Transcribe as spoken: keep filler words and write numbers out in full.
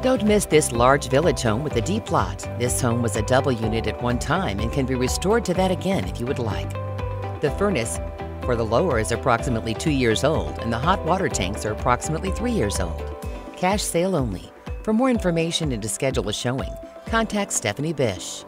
Don't miss this large village home with a D plot. This home was a double unit at one time and can be restored to that again if you would like. The furnace for the lower is approximately two years old and the hot water tanks are approximately three years old. Cash sale only. For more information and to schedule a showing, contact Stephanie Bish.